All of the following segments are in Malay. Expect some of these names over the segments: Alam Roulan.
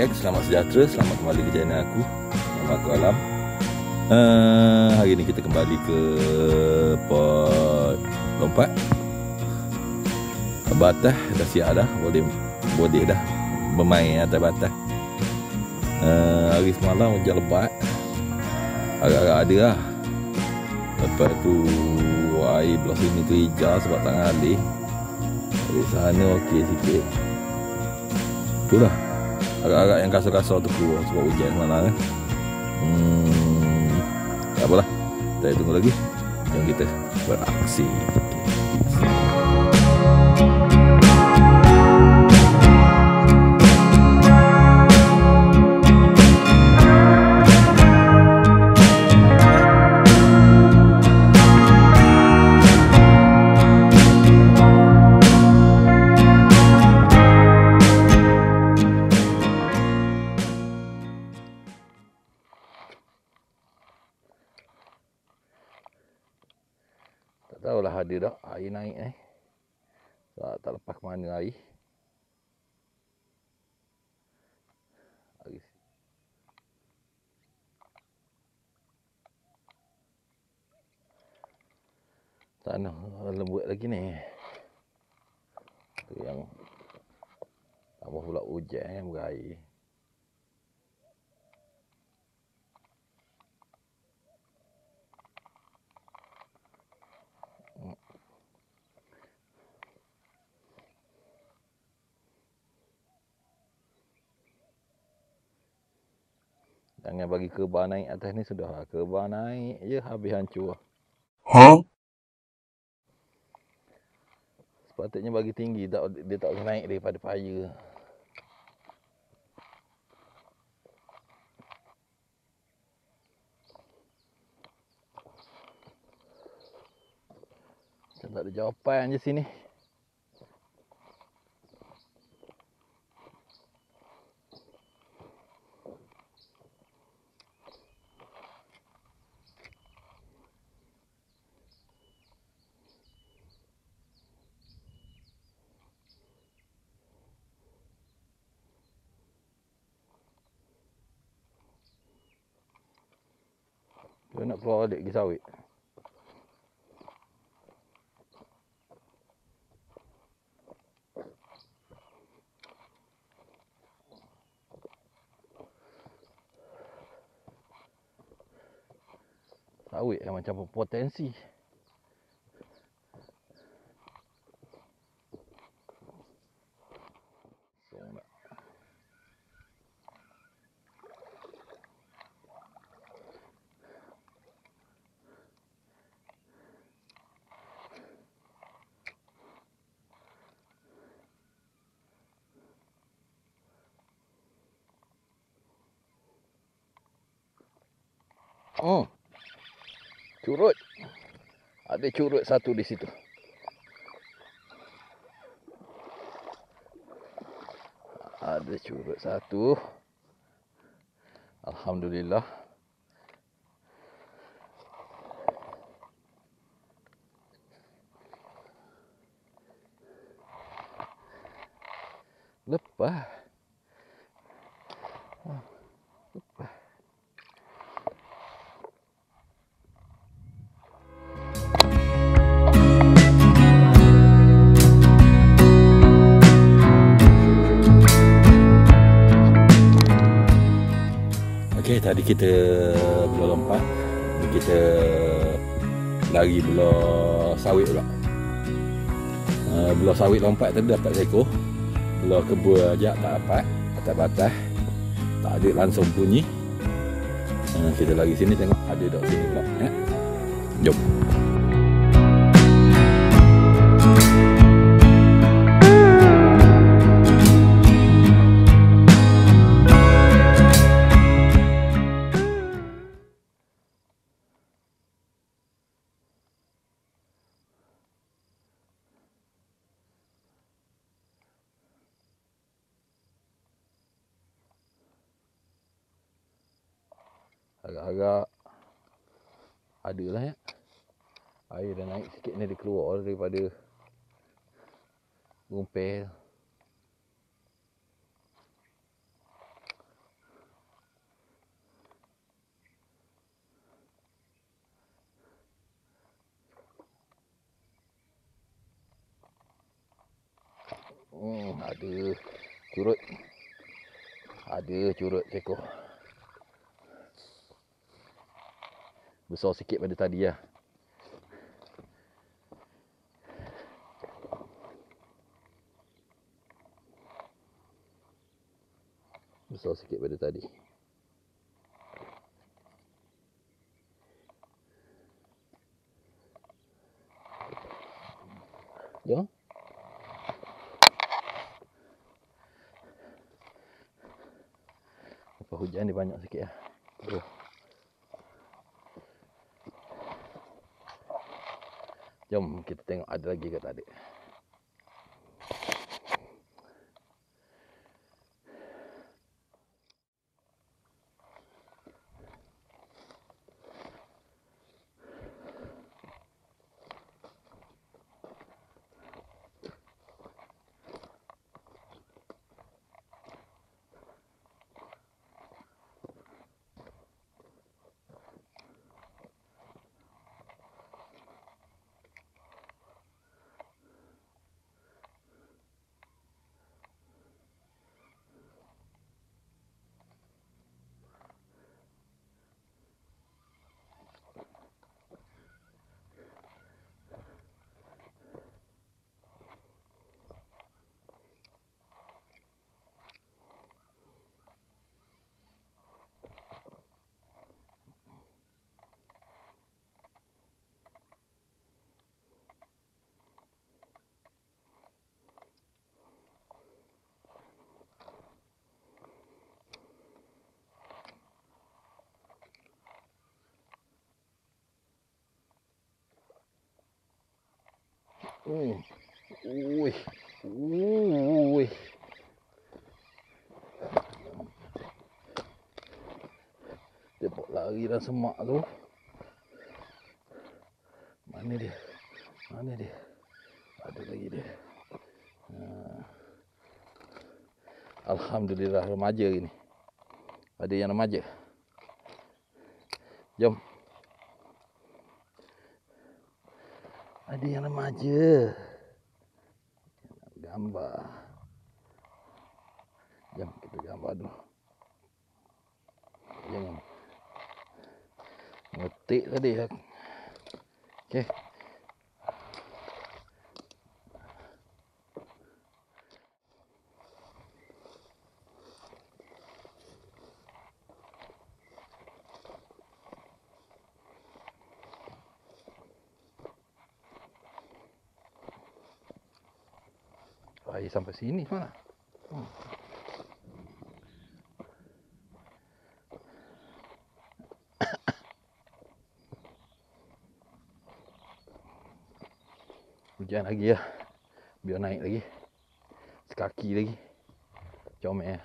X. Selamat sejahtera, selamat kembali ke channel aku. Nama aku Alam. Hari ini kita kembali ke pot lompat batah. Dah siap dah, boleh dah bermain atas batah. Hari semalam hujan lebat, agak-agak ada lah. Lepas tu air belah sini tu hijau sebab tangan alih. Dari sana okey sikit. Itulah, agak-agak yang kasar-kasar tu keluar sebab hujan semalam kan. Tak apalah, kita tunggu lagi. Jom kita beraksi. Tahulah ada dah air naik ni. Tak lepas ke mana air. Tak nak lembut lagi ni. Tu yang tambah pula hujan berair. Jangan bagi kerbau naik atas ni, sudahlah. Kerbau naik je habis hancur. Huh? Sepatutnya bagi tinggi, dia tak boleh naik daripada paya. Macam tak ada jawapan je sini. Dia nak keluar balik pergi sawit. Sawit yang macam berpotensi. Oh, curut. Ada curut satu di situ. Ada curut satu. Alhamdulillah. Lepas. Lepas. Tadi kita belah lompat, kita lari belah sawit pula. Belah sawit lompat tadi dapat seekor. Belah kebua ajak tak dapat, atas batas tak ada langsung bunyi. Kita lari sini tengok ada dok sini pula ya. Jom. Agak-agak ada lah ya. Air dah naik sikit ni, dia keluar daripada rumpel. Ada curut seekor. Besar sikit pada tadi lah. Besar sikit pada tadi. Jom. Lepas hujan dia banyak sikit lah. Jom kita tengok ada lagi ke tak ada. Ui. Dia buat lari dalam semak tu. Mana dia? Ada lagi dia. Alhamdulillah remaja ini. Ada yang remaja. Jom. Ada yang remaja. Gambar. Jom kita gambar dulu. Jangan ngetik tadi. Okey. Air sampai sini malah. Hujan lagi lah. Biar naik lagi. Sekaki lagi. Comel lah.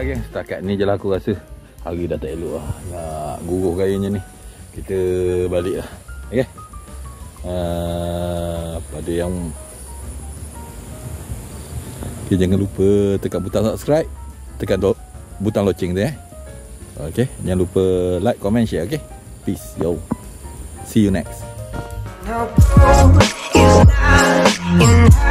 Lagi setakat ni je lah aku rasa. Hari dah tak elok lah, nak guruh gayanya ni. Kita balik lah. Okay. Pada yang okay, jangan lupa tekan butang subscribe, tekan butang loceng tu Okay. Jangan lupa like, comment, share. Okay. Peace. See you next. in